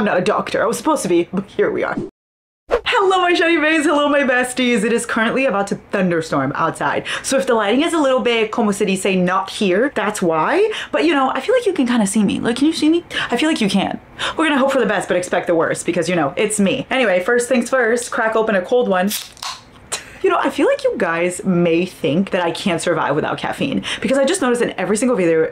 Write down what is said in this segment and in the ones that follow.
I'm not a doctor. I was supposed to be, but here we are. Hello my shiny bays, hello my besties. It is currently about to thunderstorm outside. So if the lighting is a little bit, como se dice, not here, that's why. But you know, I feel like you can kind of see me. Like, can you see me? I feel like you can. We're gonna hope for the best, but expect the worst because you know, it's me. Anyway, first things first, crack open a cold one. You know, I feel like you guys may think that I can't survive without caffeine because I just noticed in every single video,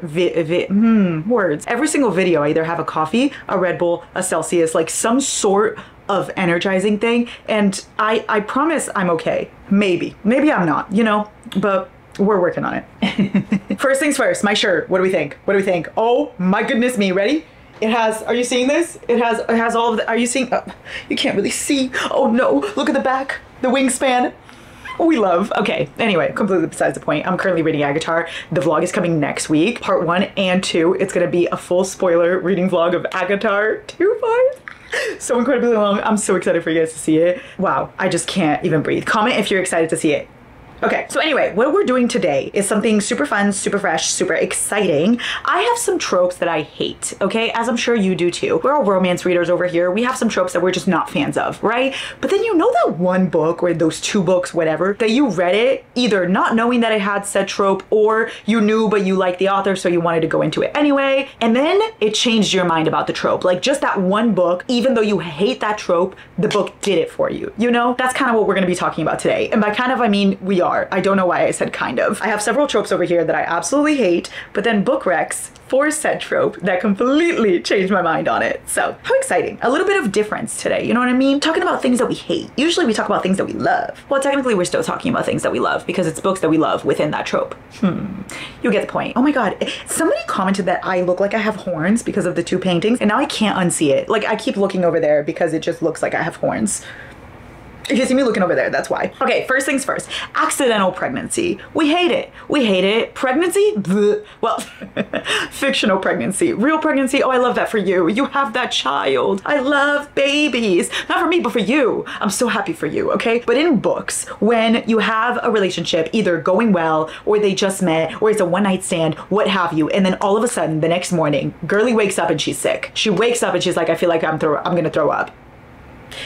every single video, I either have a coffee, a Red Bull, a Celsius, like some sort of energizing thing. And I promise I'm okay. Maybe I'm not, you know, but we're working on it. First things first, my shirt. What do we think? What do we think? Oh my goodness me, ready? It has, are you seeing this? It has all of the, are you seeing? Oh, you can't really see. Oh no, look at the back, the wingspan. We love. Okay. Anyway, completely besides the point. I'm currently reading Avatar. The vlog is coming next week. Part 1 and 2. It's going to be a full spoiler reading vlog of Avatar 2 parts. So incredibly long. I'm so excited for you guys to see it. Wow. I just can't even breathe. Comment if you're excited to see it. Okay, so anyway, what we're doing today is something super fun, super fresh, super exciting. I have some tropes that I hate, okay? As I'm sure you do too. We're all romance readers over here. We have some tropes that we're just not fans of, right? But then you know that one book or those 2 books, whatever, that you read it either not knowing that it had said trope or you knew but you liked the author so you wanted to go into it anyway. And then it changed your mind about the trope. Like just that one book, even though you hate that trope, the book did it for you, you know? That's kind of what we're gonna be talking about today. And by kind of, I mean we are. I don't know why I said kind of. I have several tropes over here that I absolutely hate, but then book recs for said trope that completely changed my mind on it. So how exciting. A little bit of difference today, you know what I mean? Talking about things that we hate. Usually we talk about things that we love. Well, technically we're still talking about things that we love because it's books that we love within that trope. You get the point. Oh my God, somebody commented that I look like I have horns because of the 2 paintings and now I can't unsee it. Like I keep looking over there because it just looks like I have horns. If you see me looking over there, that's why. Okay, first things first, accidental pregnancy. We hate it. We hate it. Pregnancy? Bleh. Well, fictional pregnancy. Real pregnancy? Oh, I love that for you. You have that child. I love babies. Not for me, but for you. I'm so happy for you, okay? But in books, when you have a relationship either going well or they just met or it's a one-night stand, what have you, and then all of a sudden the next morning, girly wakes up and she's sick. She wakes up and she's like, I feel like I'm gonna throw up.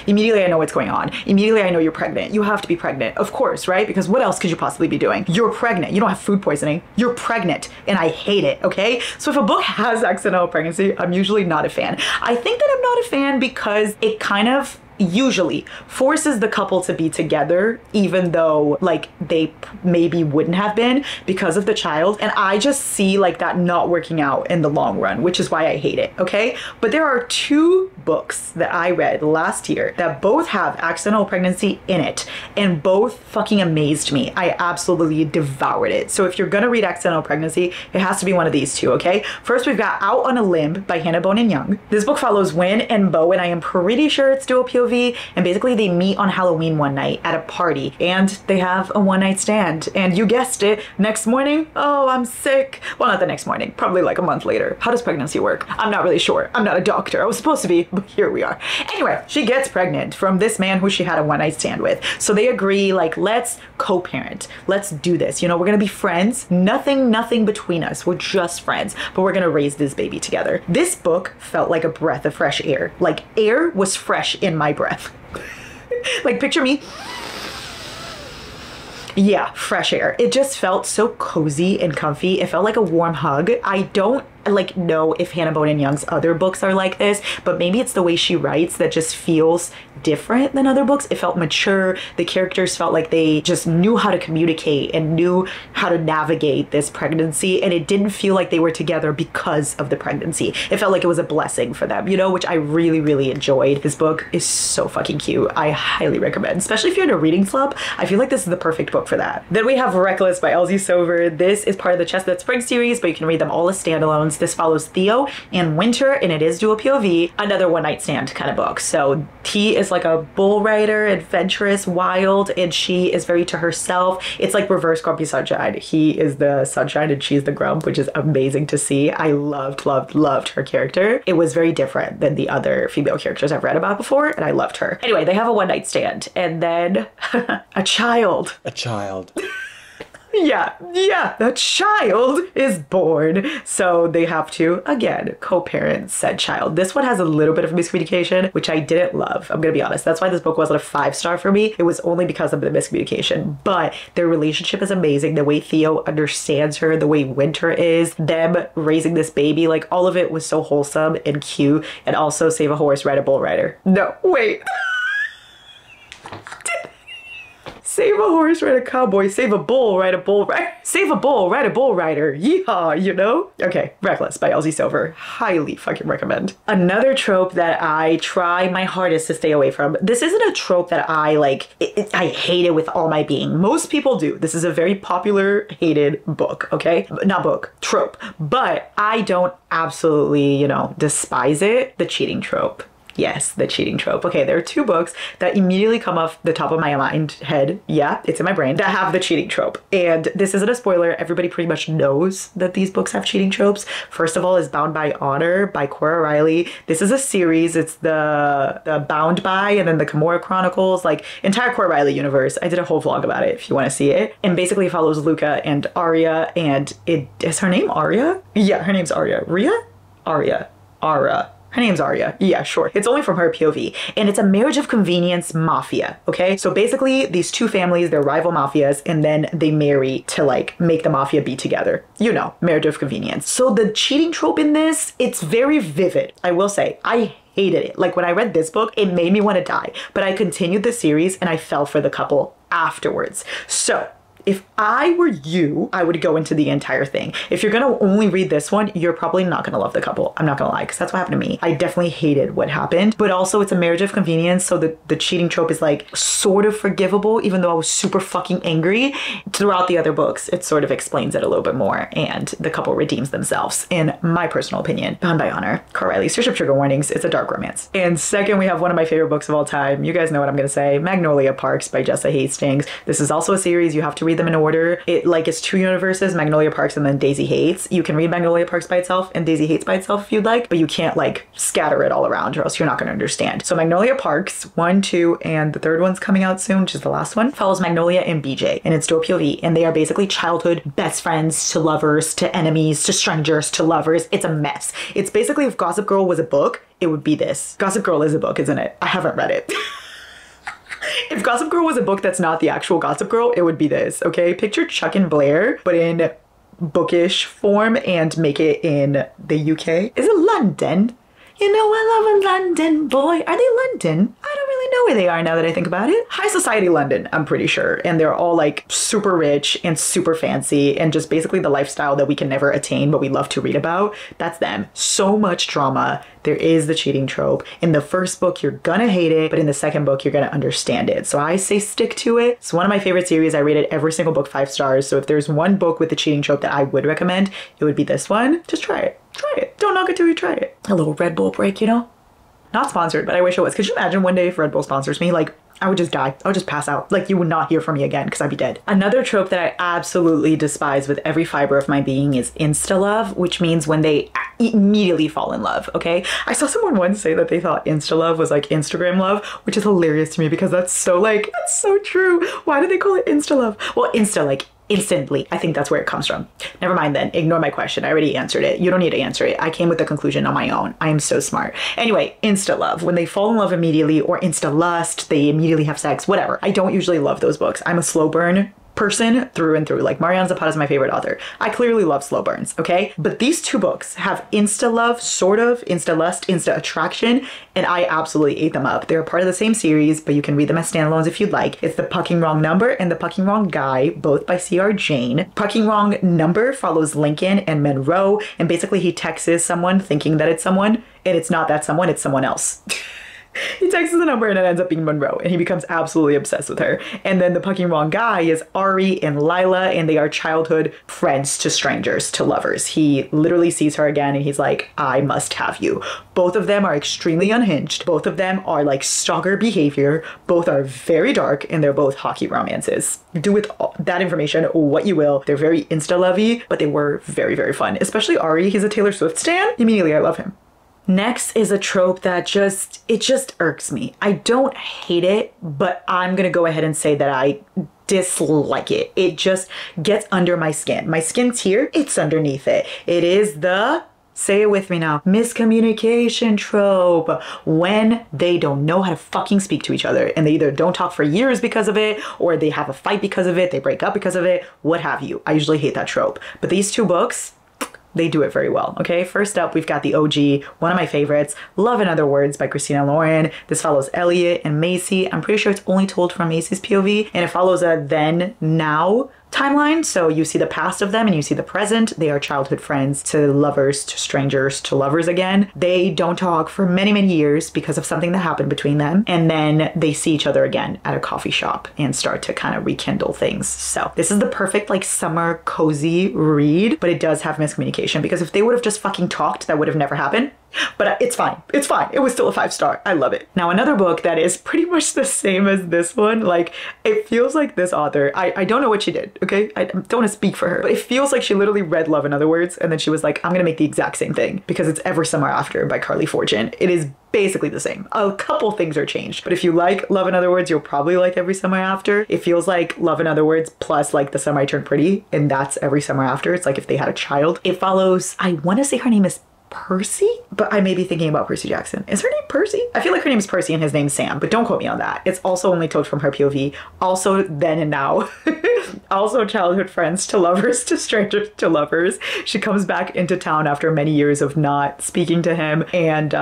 Immediately I know what's going on. Immediately I know you're pregnant. You have to be pregnant, of course, right? Because what else could you possibly be doing? You're pregnant. You don't have food poisoning. You're pregnant and I hate it, okay? So if a book has accidental pregnancy, I'm usually not a fan. I think that I'm not a fan because it kind of usually forces the couple to be together even though like they maybe wouldn't have been because of the child, and I just see like that not working out in the long run, which is why I hate it, okay? But there are 2 books that I read last year that both have accidental pregnancy in it and both fucking amazed me. I absolutely devoured it. So if you're gonna read accidental pregnancy, it has to be one of these 2, okay? First we've got Out on a Limb by Hannah Bonam-Young. This book follows Wynn and Bo, and I am pretty sure it's dual POV, and basically they meet on Halloween one night at a party and they have a one-night stand, and you guessed it, next morning, oh, I'm sick. Well, not the next morning, probably like a month later. How does pregnancy work? I'm not really sure. I'm not a doctor. I was supposed to be, but here we are. Anyway, she gets pregnant from this man who she had a one-night stand with. So they agree, like, let's co-parent. Let's do this. You know, we're gonna be friends. Nothing between us. We're just friends, but we're gonna raise this baby together. This book felt like a breath of fresh air. Like air was fresh in my breath. Like picture me. Yeah, fresh air. It just felt so cozy and comfy. It felt like a warm hug. I don't like know if Hannah Bonam-Young's other books are like this, but maybe it's the way she writes that just feels different than other books. It felt mature. The characters felt like they just knew how to communicate and knew how to navigate this pregnancy, and it didn't feel like they were together because of the pregnancy. It felt like it was a blessing for them, you know, which I really, really enjoyed. This book is so fucking cute. I highly recommend, especially if you're in a reading club. I feel like this is the perfect book for that. Then we have Reckless by Elsie Silver. This is part of the Chestnut Spring series, but you can read them all as standalones. This follows Theo and Winter, and it is dual POV, another one-night stand kind of book. So he is like a bull rider, adventurous, wild, and she is very to herself. It's like reverse Grumpy Sunshine. He is the sunshine and she's the grump, which is amazing to see. I loved her character. It was very different than the other female characters I've read about before, and I loved her. Anyway, they have a one-night stand, and then a child. Yeah, the child is born. So they have to, again, co-parent said child. This one has a little bit of miscommunication, which I didn't love. I'm gonna be honest. That's why this book wasn't a 5-star for me. It was only because of the miscommunication, but their relationship is amazing. The way Theo understands her, the way Winter is, them raising this baby, like all of it was so wholesome and cute. And also save a horse, ride a bull rider. No, wait. Save a horse, ride a cowboy. Save a bull, ride a bull rider. Save a bull, ride a bull rider. Yeehaw, you know? Okay, Reckless by Elsie Silver. Highly fucking recommend. Another trope that I try my hardest to stay away from. This isn't a trope that I like, I hate it with all my being. Most people do. This is a very popular, hated book, okay? Not book, trope. But I don't absolutely, you know, despise it. The cheating trope. Yes, the cheating trope. Okay, there are two books that immediately come off the top of my head. Yeah, it's in my brain, that have the cheating trope. And this isn't a spoiler. Everybody pretty much knows that these books have cheating tropes. First of all is Bound by Honor by Cora Reilly. This is a series. It's the Bound By and then the Kimura Chronicles, like entire Cora Reilly universe. I did a whole vlog about it if you want to see it. And basically it follows Luca and Arya, and it is her name Arya? Yeah, her name's Arya. Rhea? Arya. Ara. Her name's Arya. Yeah, sure. It's only from her POV. And it's a marriage of convenience mafia, okay? So basically these two families, they're rival mafias, and then they marry to like make the mafia be together. You know, marriage of convenience. So the cheating trope in this, it's very vivid. I will say, I hated it. Like when I read this book, it made me want to die, but I continued the series and I fell for the couple afterwards. So if I were you, I would go into the entire thing. If you're gonna only read this one, you're probably not gonna love the couple. I'm not gonna lie, because that's what happened to me. I definitely hated what happened, but also it's a marriage of convenience, so the cheating trope is like sort of forgivable, even though I was super fucking angry. Throughout the other books, it sort of explains it a little bit more, and the couple redeems themselves, in my personal opinion. Bound by Honor, Cora Reilly. Search up trigger warnings, it's a dark romance. And second, we have one of my favorite books of all time. You guys know what I'm gonna say, Magnolia Parks by Jessa Hastings. This is also a series, you have to read them in order. It like it's two universes, Magnolia Parks and then Daisy Hates. You can read Magnolia Parks by itself and Daisy Hates by itself if you'd like, but you can't like scatter it all around or else you're not going to understand. So Magnolia Parks 1, 2 and the third one's coming out soon, which is the last one, follows Magnolia and BJ, and it's dual POV, and they are basically childhood best friends to lovers to enemies to strangers to lovers. It's a mess. It's basically if Gossip Girl was a book, it would be this. Gossip Girl is a book, isn't it? I haven't read it. If Gossip Girl was a book that's not the actual Gossip Girl, it would be this, okay? Picture Chuck and Blair, but in bookish form, and make it in the UK. Is it London? You know I love a London boy. Are they London? I don't really know where they are now that I think about it. High society London, I'm pretty sure. And they're all like super rich and super fancy and just basically the lifestyle that we can never attain but we love to read about. That's them. So much drama. There is the cheating trope. In the first book, you're gonna hate it, but in the second book, you're gonna understand it. So I say stick to it. It's one of my favorite series. I rated every single book 5 stars. So if there's one book with the cheating trope that I would recommend, it would be this one. Just try it. Try it. Don't knock it till you try it. A little Red Bull break, you know? Not sponsored, but I wish it was. Could you imagine one day if Red Bull sponsors me? Like, I would just die. I would just pass out. Like, you would not hear from me again because I'd be dead. Another trope that I absolutely despise with every fiber of my being is insta-love, which means when they immediately fall in love, okay? I saw someone once say that they thought insta-love was like Instagram love, which is hilarious to me because that's so like, that's so true. Why do they call it insta-love? Well, insta, like, instantly. I think that's where it comes from. Never mind then. Ignore my question. I already answered it. You don't need to answer it. I came with the conclusion on my own. I am so smart. Anyway, insta-love. When they fall in love immediately, or insta-lust, they immediately have sex, whatever. I don't usually love those books. I'm a slow burn person through and through. Like Mariana Zapata is my favorite author. I clearly love slow burns, okay? But these two books have insta-love, sort of, insta-lust, insta-attraction, and I absolutely ate them up. They're a part of the same series, but you can read them as standalones if you'd like. It's The Pucking Wrong Number and The Pucking Wrong Guy, both by C.R. Jayne. Pucking Wrong Number follows Lincoln and Monroe, and basically he texts someone thinking that it's someone, and it's not that someone, it's someone else. He texts the number and it ends up being Monroe, and he becomes absolutely obsessed with her. And then The Pucking Wrong Guy is Ari and Lila, and they are childhood friends to strangers to lovers. He literally sees her again and he's like, I must have you. Both of them are extremely unhinged. Both of them are like stalker behavior. Both are very dark, and they're both hockey romances. Do with that information what you will. They're very insta-lovey, but they were very, very fun. Especially Ari, he's a Taylor Swift stan. Immediately I love him. Next is a trope that just irks me. I don't hate it, but I'm gonna go ahead and say that I dislike it. It just gets under my skin. My skin's here, it's underneath it. It is the, say it with me now, miscommunication trope. When they don't know how to fucking speak to each other and they either don't talk for years because of it, or they have a fight because of it, they break up because of it, what have you. I usually hate that trope. But these two books, they do it very well, okay? First up, we've got the OG, one of my favorites, Love in Other Words by Christina Lauren. This follows Elliot and Macy. I'm pretty sure it's only told from Macy's POV, and it follows a then, now timeline. So you see the past of them and you see the present. They are childhood friends to lovers, to strangers, to lovers again. They don't talk for many, many years because of something that happened between them. And then they see each other again at a coffee shop and start to kind of rekindle things. So this is the perfect like summer cozy read, but it does have miscommunication because if they would have just fucking talked, that would have never happened. But it's fine. It's fine. It was still a 5-star. I love it. Now, another book that is pretty much the same as this one. Like, it feels like this author, I don't know what she did, okay? I don't want to speak for her, but it feels like she literally read Love in Other Words, and then she was like, I'm going to make the exact same thing because it's Ever Summer After by Carly Fortune. It is basically the same. A couple things are changed, but if you like Love in Other Words, you'll probably like Every Summer After. It feels like Love in Other Words plus like The Summer I Turned Pretty, and that's Every Summer After. It's like if they had a child. It follows, I want to say her name is Percy, but I may be thinking about Percy Jackson. Is her name Percy? I feel like her name is Percy and his name's Sam, but don't quote me on that. It's also only told from her POV. Also then and now. Also childhood friends to lovers to strangers to lovers. She comes back into town after many years of not speaking to him, and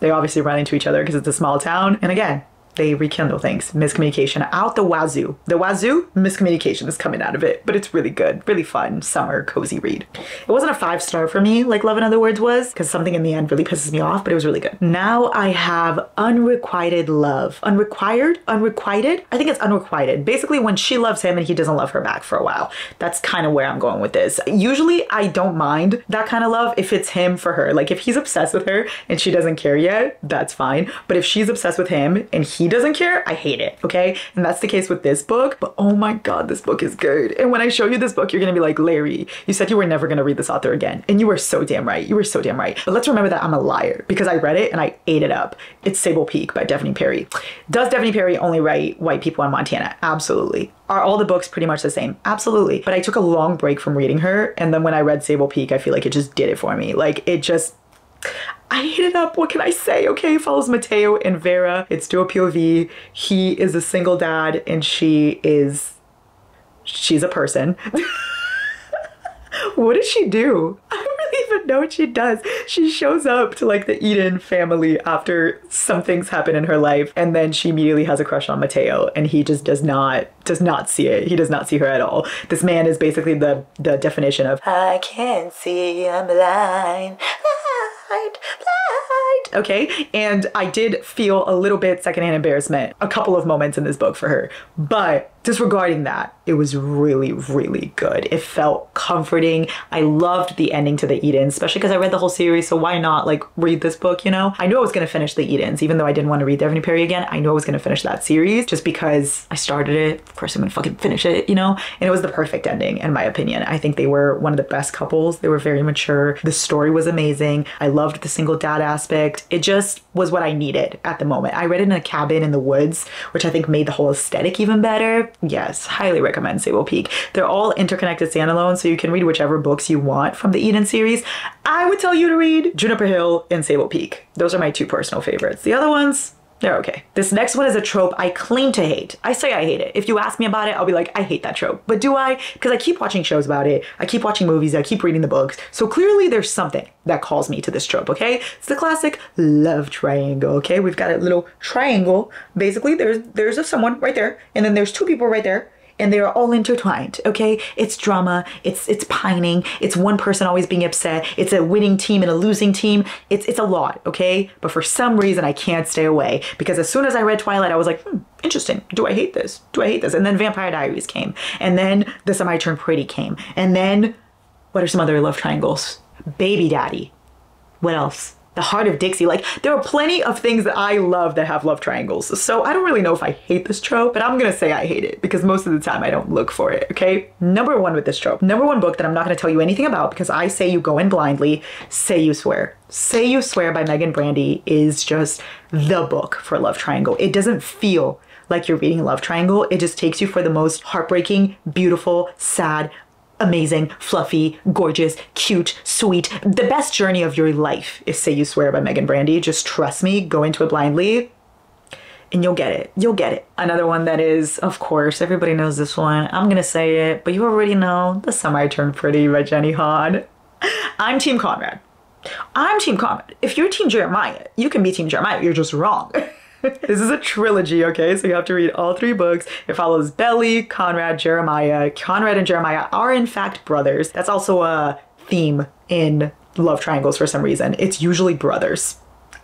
they obviously run into each other because it's a small town. And again, they rekindle things. Miscommunication out the wazoo. The wazoo, miscommunication is coming out of it, but it's really good, really fun, summer, cozy read. It wasn't a 5-star for me like Love in Other Words was, because something in the end really pisses me off, but it was really good. Now I have Unrequited Love. Unrequired? Unrequited? I think it's unrequited. Basically when she loves him and he doesn't love her back for a while. That's kind of where I'm going with this. Usually I don't mind that kind of love if it's him for her. Like if he's obsessed with her and she doesn't care yet, that's fine. But if she's obsessed with him and he doesn't care, I hate it, okay? And that's the case with this book, but oh my God, this book is good. And when I show you this book, you're gonna be like, Larry, you said you were never gonna read this author again. And you were so damn right, you were so damn right. But let's remember that I'm a liar because I read it and I ate it up. It's Sable Peak by Devney Perry. Does Devney Perry only write white people in Montana? Absolutely. Are all the books pretty much the same? Absolutely. But I took a long break from reading her. And then when I read Sable Peak, I feel like it just did it for me. Like it just, I ate it up. What can I say? Okay, it follows Mateo and Vera. It's dual POV. He is a single dad and she's a person. What does she do? I don't really even know what she does. She shows up to like the Eden family after some things happen in her life, and then she immediately has a crush on Mateo and he just does not see it. He does not see her at all. This man is basically the definition of I can't see, I'm blind. Okay, and I did feel a little bit secondhand embarrassment a couple of moments in this book for her, but disregarding that, it was really, really good. It felt comforting. I loved the ending to the Edens, especially because I read the whole series, so why not like read this book, you know? I knew I was gonna finish the Edens, even though I didn't want to read Devney Perry again. I knew I was gonna finish that series just because I started it. Of course I'm gonna fucking finish it, you know? And it was the perfect ending in my opinion. I think they were one of the best couples. They were very mature. The story was amazing. I loved the single dad aspect. It just was what I needed at the moment. I read it in a cabin in the woods, which I think made the whole aesthetic even better. Yes, highly recommend Sable Peak. They're all interconnected standalone, so you can read whichever books you want from the Eden series. I would tell you to read Juniper Hill and Sable Peak. Those are my two personal favorites. The other ones, they're okay. This next one is a trope I claim to hate. I say I hate it. If you ask me about it, I'll be like, I hate that trope. But do I? Because I keep watching shows about it. I keep watching movies. I keep reading the books. So clearly there's something that calls me to this trope, okay? It's the classic love triangle, okay? We've got a little triangle. Basically, there's someone right there, and then there's two people right there, and they are all intertwined, okay? It's drama, it's pining, it's one person always being upset, it's a winning team and a losing team, it's a lot, okay? But for some reason I can't stay away, because as soon as I read Twilight, I was like, interesting, do I hate this? Do I hate this? And then Vampire Diaries came, and then The Summer I Turned Pretty came, and then what are some other love triangles? Baby Daddy. What else? The Heart of Dixie. Like, there are plenty of things that I love that have love triangles. So I don't really know if I hate this trope, but I'm gonna say I hate it because most of the time I don't look for it, okay? Number one with this trope. Number one book that I'm not gonna tell you anything about because I say you go in blindly, Say You Swear. Say You Swear by Megan Brandy is just the book for love triangle. It doesn't feel like you're reading love triangle. It just takes you for the most heartbreaking, beautiful, sad, amazing, fluffy, gorgeous, cute, sweet. The best journey of your life is Say You Swear by Megan Brandy. Just trust me, go into it blindly and you'll get it. You'll get it. Another one that is, of course, everybody knows this one. I'm gonna say it, but you already know, The Summer I Turned Pretty by Jenny Han. I'm Team Conrad. I'm Team Conrad. If you're Team Jeremiah, you can be Team Jeremiah. You're just wrong. This is a trilogy, okay? So you have to read all three books. It follows Belly, Conrad, Jeremiah. Conrad and Jeremiah are in fact brothers. That's also a theme in love triangles for some reason. It's usually brothers.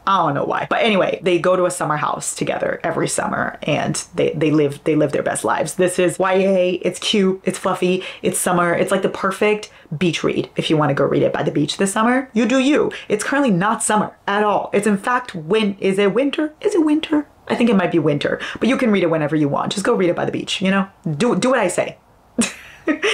I don't know why. But anyway, they go to a summer house together every summer and they live their best lives. This is YA, it's cute, it's fluffy, it's summer. It's like the perfect beach read if you want to go read it by the beach this summer. You do you. It's currently not summer at all. It's in fact, is it winter? Is it winter? I think it might be winter, but you can read it whenever you want. Just go read it by the beach, you know? Do what I say.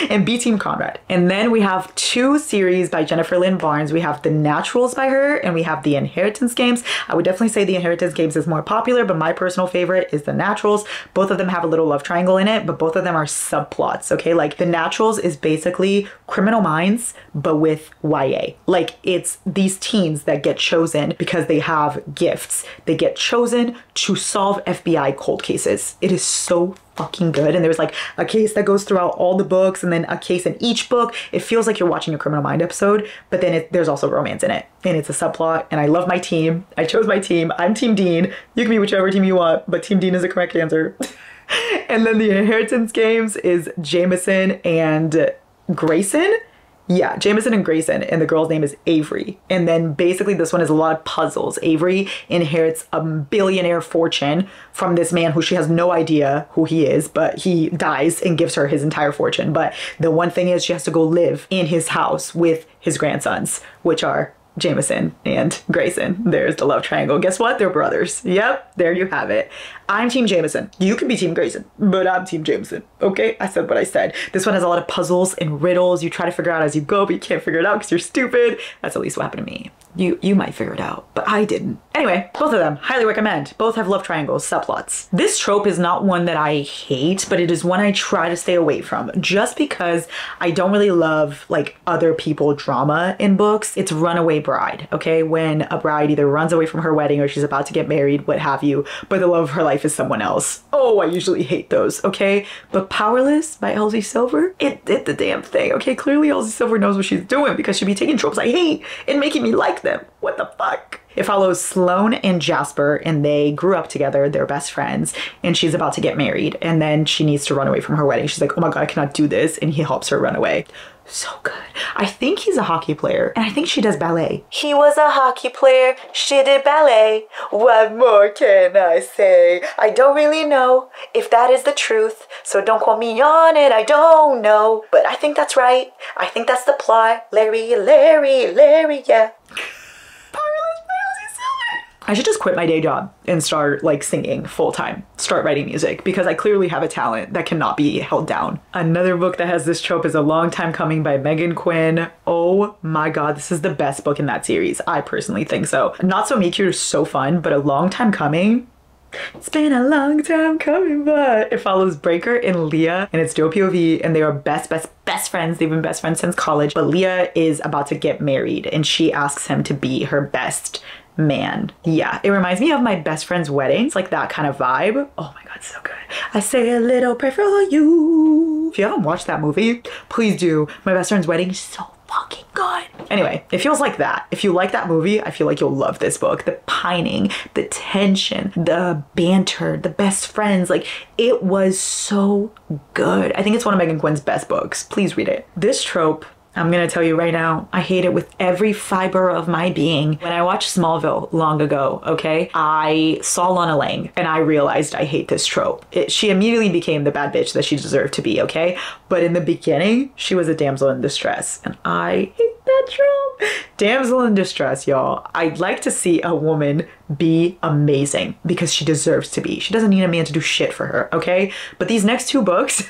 And B Team Conrad. And then we have two series by Jennifer Lynn Barnes. We have The Naturals by her and we have The Inheritance Games. I would definitely say The Inheritance Games is more popular, but my personal favorite is The Naturals. Both of them have a little love triangle in it, but both of them are subplots, okay? Like The Naturals is basically Criminal Minds, but with YA. Like it's these teens that get chosen because they have gifts. They get chosen to solve FBI cold cases. It is so fucking good. And there's like a case that goes throughout all the books and then a case in each book. It feels like you're watching a Criminal Mind episode, but then there's also romance in it and it's a subplot. And I love my team. I chose my team. I'm Team Dean. You can be whichever team you want, but Team Dean is the correct answer. And then The Inheritance Games is Jameson and Grayson. Yeah, Jameson and Grayson, and the girl's name is Avery. And then basically this one is a lot of puzzles. Avery inherits a billionaire fortune from this man who she has no idea who he is, but he dies and gives her his entire fortune. But the one thing is she has to go live in his house with his grandsons, which are Jameson and Grayson. There's the love triangle. Guess what? They're brothers. Yep, there you have it. I'm Team Jameson. You can be Team Grayson, but I'm Team Jameson. Okay, I said what I said. This one has a lot of puzzles and riddles. You try to figure out as you go, but you can't figure it out because you're stupid. That's at least what happened to me. You might figure it out, but I didn't. Anyway, both of them, highly recommend. Both have love triangles, subplots. This trope is not one that I hate, but it is one I try to stay away from just because I don't really love like other people drama in books. It's runaway bride, okay? When a bride either runs away from her wedding or she's about to get married, what have you, but the love of her life is someone else. Oh, I usually hate those, okay? But Powerless by Elsie Silver, it did the damn thing, okay? Clearly Elsie Silver knows what she's doing because she'd be taking tropes I hate and making me like them. What the fuck? It follows Sloane and Jasper and they grew up together. They're best friends and she's about to get married and then she needs to run away from her wedding. She's like, oh my God, I cannot do this. And he helps her run away. So good. I think he's a hockey player and I think she does ballet. He was a hockey player. She did ballet. What more can I say? I don't really know if that is the truth. So don't quote me on it. I don't know. But I think that's right. I think that's the plot. Larry, yeah. I should just quit my day job and start like singing full time, start writing music because I clearly have a talent that cannot be held down. Another book that has this trope is A Long Time Coming by Megan Quinn. Oh my God, this is the best book in that series. I personally think so. Not So Me Cute is so fun, but A Long Time Coming. It's been a long time coming, but it follows Breaker and Leah and it's dual POV and they are best friends. They've been best friends since college, but Leah is about to get married and she asks him to be her best man. Yeah, it reminds me of My Best Friend's Wedding. It's like that kind of vibe. Oh my God, so good. I say a little prayer for you. If you haven't watched that movie, please do. My Best Friend's Wedding is so fucking good. Anyway, it feels like that. If you like that movie, I feel like you'll love this book. The pining, the tension, the banter, the best friends, like it was so good. I think it's one of Megan Quinn's best books. Please read it. This trope, I'm gonna tell you right now, I hate it with every fiber of my being. When I watched Smallville long ago, okay, I saw Lana Lang and I realized I hate this trope. She immediately became the bad bitch that she deserved to be, okay? But in the beginning, she was a damsel in distress and I hate that trope. Damsel in distress, y'all. I'd like to see a woman be amazing because she deserves to be. She doesn't need a man to do shit for her, okay? But these next two books,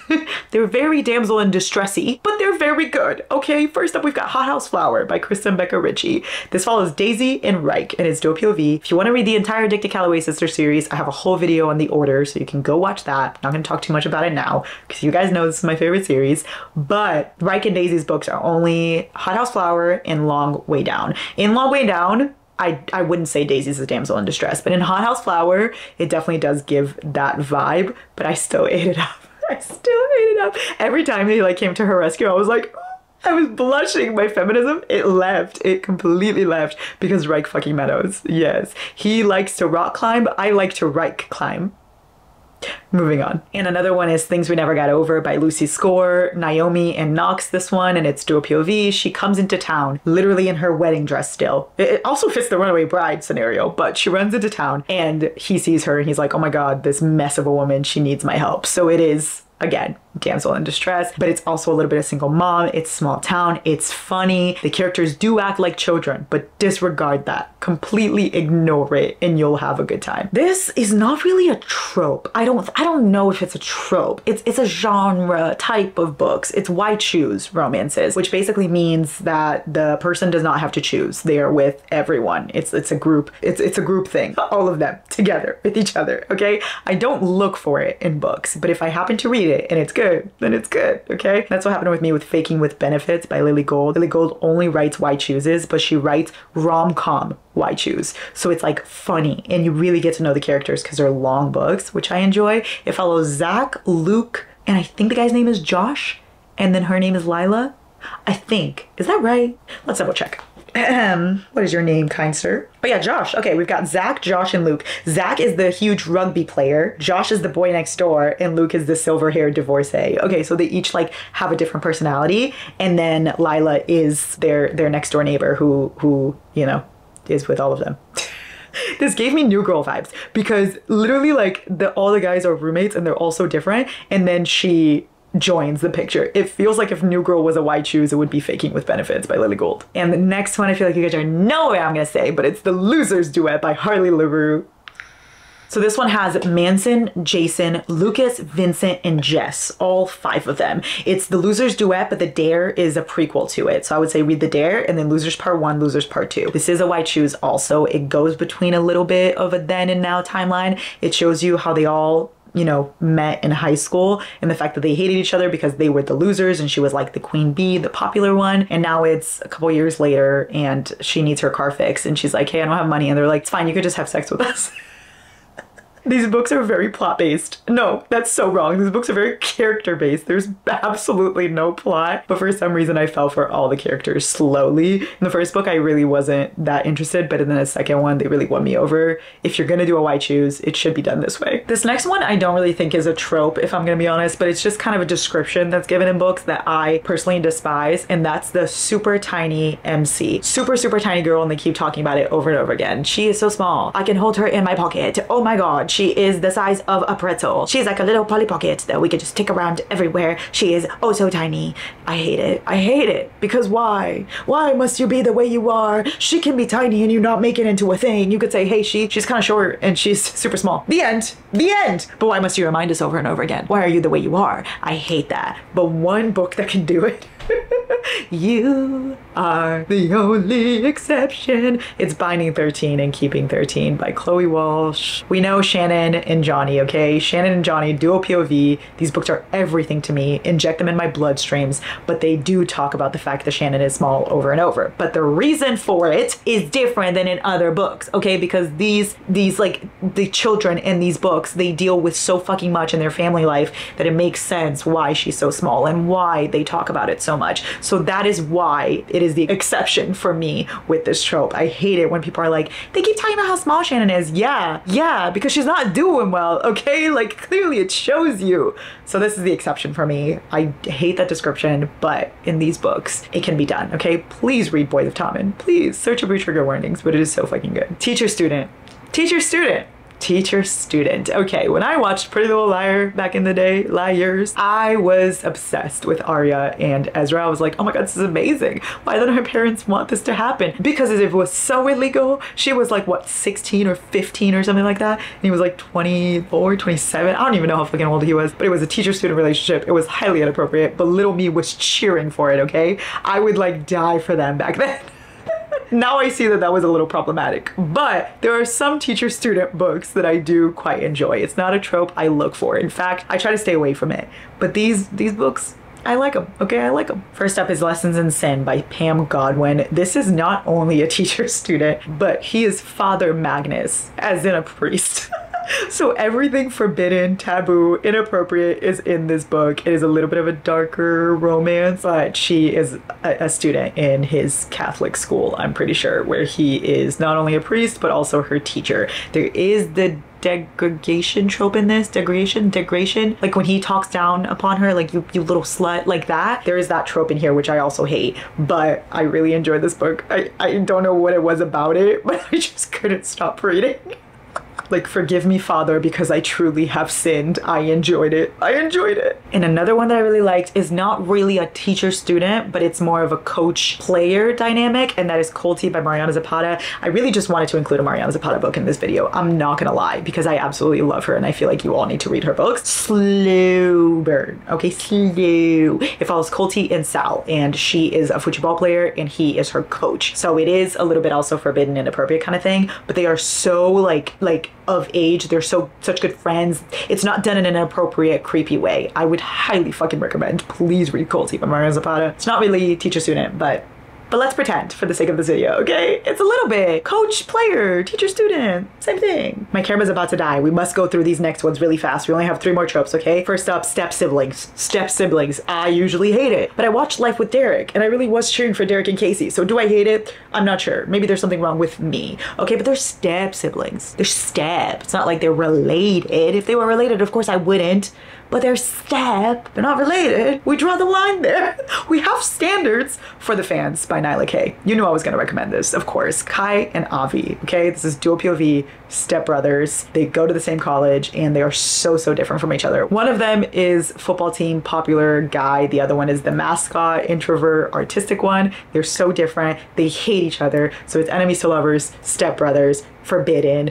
they're very damsel in distressy, but they're very good, okay? First up, we've got Hothouse Flower by Kristen Becca Ritchie. This follows Daisy and Reich, and it's dual POV. If you want to read the entire Dick to Calloway sister series, I have a whole video on the order, so you can go watch that. I'm not going to talk too much about it now because you guys know this is my favorite series, but Reich and Daisy's books are only Hothouse Flower and Long Way Down. In Long Way Down, I wouldn't say Daisy's a damsel in distress, but in Hothouse Flower, it definitely does give that vibe, but I still ate it up. I still ate it up. Every time they like came to her rescue, I was like, oh, I was blushing. My feminism, it left. It completely left because Reich fucking Meadows. Yes. He likes to rock climb. I like to Reich climb. Moving on. And another one is Things We Never Got Over by Lucy Score, Naomi and Knox, this one, and it's dual POV. She comes into town, literally in her wedding dress still. It also fits the runaway bride scenario, but she runs into town and he sees her and he's like, oh my God, this mess of a woman, she needs my help. So it is, again, damsel in distress, but it's also a little bit of single mom. It's small town. It's funny. The characters do act like children, but disregard that. Completely ignore it and you'll have a good time. This is not really a trope. I don't know if it's a trope. It's a genre type of books. It's why choose romances, which basically means that the person does not have to choose. They are with everyone. It's a group. It's a group thing. All of them together with each other. Okay. I don't look for it in books, but if I happen to read it and it's good, then it's good, okay? That's what happened with me with Faking with Benefits by Lily Gold. Lily Gold only writes why chooses, but she writes rom-com why choose. So it's like funny and you really get to know the characters because they're long books, which I enjoy. It follows Zach, Luke, and I think the guy's name is Josh, and then her name is Lila, I think. Is that right? Let's double check. What is your name, kind sir? Oh yeah, Josh. Okay, we've got Zach, Josh, and Luke. Zach is the huge rugby player. Josh is the boy next door. And Luke is the silver-haired divorcee. Okay, so they each like have a different personality. And then Lila is their next door neighbor who, you know, is with all of them. This gave me New Girl vibes because literally like all the guys are roommates and they're all so different. And then she joins the picture. It feels like if New Girl was a why choose, it would be Faking with Benefits by Lily Gold. And the next one, I feel like you guys are no way I'm gonna say, but it's The Losers Duet by Harley LaRue. So this one has Manson, Jason, Lucas, Vincent, and Jess, all five of them. It's The Losers Duet, but The Dare is a prequel to it. So I would say read The Dare and then Losers Part 1, Losers Part 2. This is a why choose also. It goes between a little bit of a then and now timeline. It shows you how they all, you know, met in high school and the fact that they hated each other because they were the losers and she was like the queen bee, the popular one. And now it's a couple years later and she needs her car fixed and she's like, hey, I don't have money. And they're like, it's fine, you could just have sex with us. These books are very plot-based. No, that's so wrong. These books are very character-based. There's absolutely no plot, but for some reason I fell for all the characters slowly. In the first book, I really wasn't that interested, but in the second one, they really won me over. If you're gonna do a why choose, it should be done this way. This next one, I don't really think is a trope, if I'm gonna be honest, but it's just kind of a description that's given in books that I personally despise, and that's the super tiny MC. Super, super tiny girl, and they keep talking about it over and over again. She is so small. I can hold her in my pocket. Oh my God. She is the size of a pretzel. She's like a little Polly Pocket that we could just take around everywhere. She is oh so tiny. I hate it. I hate it. Because why? Why must you be the way you are? She can be tiny and you not make it into a thing. You could say, hey, she's kind of short and she's super small. The end. The end. But why must you remind us over and over again? Why are you the way you are? I hate that. But one book that can do it. You are the only exception. It's Binding 13 and Keeping 13 by Chloe Walsh. We know Shannon and Johnny, okay? Shannon and Johnny, dual POV. These books are everything to me. Inject them in my bloodstreams, but they do talk about the fact that Shannon is small over and over. But the reason for it is different than in other books, okay? Because these like the children in these books, they deal with so fucking much in their family life that it makes sense why she's so small and why they talk about it so much. So that is why it is the exception for me with this trope. I hate it when people are like, they keep talking about how small Shannon is. Yeah, because she's not doing well, okay? Like clearly it shows you. So this is the exception for me. I hate that description, but in these books, it can be done, okay? Please read Boys of Tommen. Please search up your trigger warnings, but it is so fucking good. Teacher student. Teacher student. Okay, when I watched Pretty Little Liar back in the day, I was obsessed with Arya and Ezra. I was like, oh my god, this is amazing. Why didn't her parents want this to happen? Because it was so illegal. She was like, what, 16 or 15 or something like that, and he was like 24, 27. I don't even know how fucking old he was, but it was a teacher-student relationship. It was highly inappropriate, but little me was cheering for it, okay? I would like die for them back then. Now I see that that was a little problematic, but there are some teacher-student books that I do quite enjoy. It's not a trope I look for. In fact, I try to stay away from it, but these books, I like them, okay? I like them. First up is Lessons in Sin by Pam Godwin. This is not only a teacher-student, but he is Father Magnus, as in a priest. So everything forbidden, taboo, inappropriate is in this book. It is a little bit of a darker romance, but she is a student in his Catholic school, I'm pretty sure, where he is not only a priest, but also her teacher. There is the degradation trope in this. Degradation, like when he talks down upon her, like you little slut, like that. There is that trope in here, which I also hate, but I really enjoyed this book. I don't know what it was about it, but I just couldn't stop reading. Like, forgive me, Father, because I truly have sinned. I enjoyed it. And another one that I really liked is not really a teacher-student, but it's more of a coach-player dynamic, and that is Cold Tea by Mariana Zapata. I really just wanted to include a Mariana Zapata book in this video. I'm not gonna lie, because I absolutely love her, and I feel like you all need to read her books. Slow burn, okay? Slow. It follows Cold Tea and Sal, and she is a football player, and he is her coach. So it is a little bit also forbidden, inappropriate kind of thing, but they are so, like of age. They're such good friends. It's not done in an inappropriate, creepy way. I would highly fucking recommend. Please read Cold Tea by Mariana Zapata. It's not really teacher-student, but let's pretend for the sake of this video, okay? It's a little bit coach, player, teacher, student, same thing. My camera's about to die. We must go through these next ones really fast. We only have 3 more tropes, okay? First up, step-siblings. Step-siblings. I usually hate it, but I watched Life with Derek, and I really was cheering for Derek and Casey, so do I hate it? I'm not sure. Maybe there's something wrong with me, okay? But they're step-siblings. They're step. It's not like they're related. If they were related, of course I wouldn't, but they're step. They're not related. We draw the line there. We have standards for the fans. By Nyla K. You knew I was gonna recommend this, of course. Kai and Avi, okay? This is dual POV, stepbrothers. They go to the same college and they are so different from each other. One of them is football team, popular guy. The other one is the mascot, introvert, artistic one. They're so different. They hate each other. So it's enemies to lovers, stepbrothers, forbidden,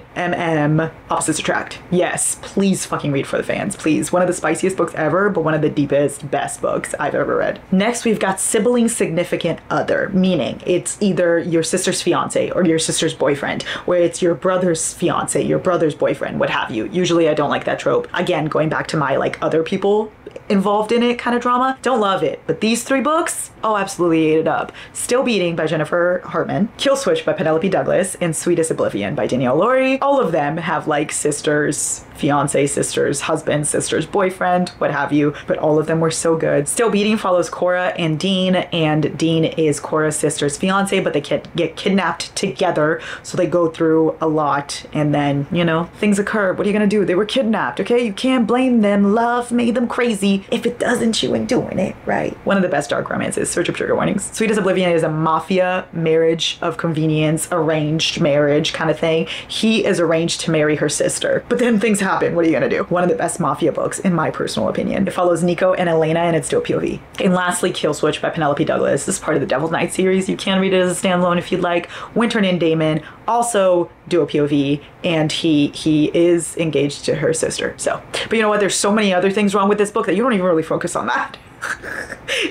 opposites attract. Yes, please fucking read for the fans, please. One of the spiciest books ever, but one of the deepest, best books I've ever read. Next, we've got sibling significant other, meaning it's either your sister's fiance or your sister's boyfriend, or it's your brother's fiance, your brother's boyfriend, what have you. Usually I don't like that trope. Again, going back to my like other people involved in it kind of drama. Don't love it, but these 3 books, oh, absolutely ate it up. Still Beating by Jennifer Hartman, Kill Switch by Penelope Douglas, and Sweetest Oblivion by Danielle Laurie. All of them have like sisters, fiance, sisters, husband, sisters, boyfriend, what have you, but all of them were so good. Still Beating follows Cora and Dean is Cora's sister's fiance, but they get kidnapped together, so they go through a lot, and then, you know, things occur. What are you gonna do? They were kidnapped, okay? You can't blame them. Love made them crazy. If it doesn't, you ain't doing it, right? One of the best dark romances, search of trigger warnings. Sweetest Oblivion is a mafia marriage of convenience, arranged marriage kind of thing. He is arranged to marry her sister, but then things happen. What are you gonna do? One of the best mafia books, in my personal opinion. It follows Nico and Elena, and it's still POV. And lastly, Kill Switch by Penelope Douglas. This is part of the Devil's Night series. You can read it as a standalone if you'd like. Winternan Damon, also dual POV, and he is engaged to her sister. So, but you know what? There's so many other things wrong with this book that you don't even really focus on that.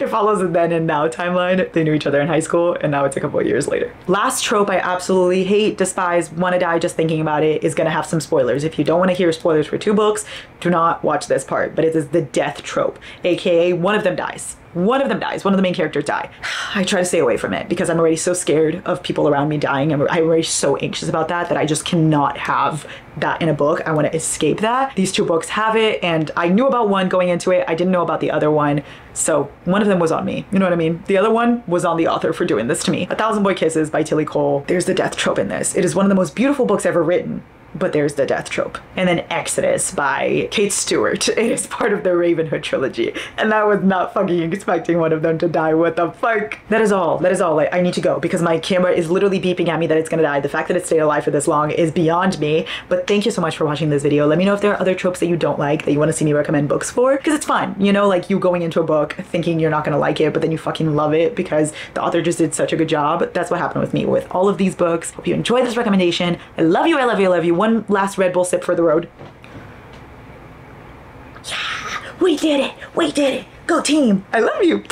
It follows the then and now timeline. They knew each other in high school, and now it's a couple of years later. Last trope I absolutely hate, despise, want to die just thinking about it is going to have some spoilers. If you don't want to hear spoilers for 2 books, do not watch this part, but it is the death trope, aka one of them dies. One of the main characters die. I try to stay away from it because I'm already so scared of people around me dying. I'm already so anxious about that I just cannot have that in a book. I want to escape that. These 2 books have it, and I knew about one going into it. I didn't know about the other one. So one of them was on me. You know what I mean? The other one was on the author for doing this to me. A Thousand Boy Kisses by Tilly Cole. There's the death trope in this. It is one of the most beautiful books ever written. but there's the death trope. And then Exodus by Kate Stewart. It is part of the Ravenhood trilogy. And I was not fucking expecting one of them to die. What the fuck? That is all. That is all. I need to go because my camera is literally beeping at me that it's gonna die. The fact that it stayed alive for this long is beyond me. But thank you so much for watching this video. Let me know if there are other tropes that you don't like, that you want to see me recommend books for, because it's fun. You know, like you going into a book thinking you're not gonna like it, but then you fucking love it because the author just did such a good job. That's what happened with me with all of these books. Hope you enjoyed this recommendation. I love you, I love you, I love you. One last Red Bull sip for the road. Yeah, we did it. We did it. Go team. I love you.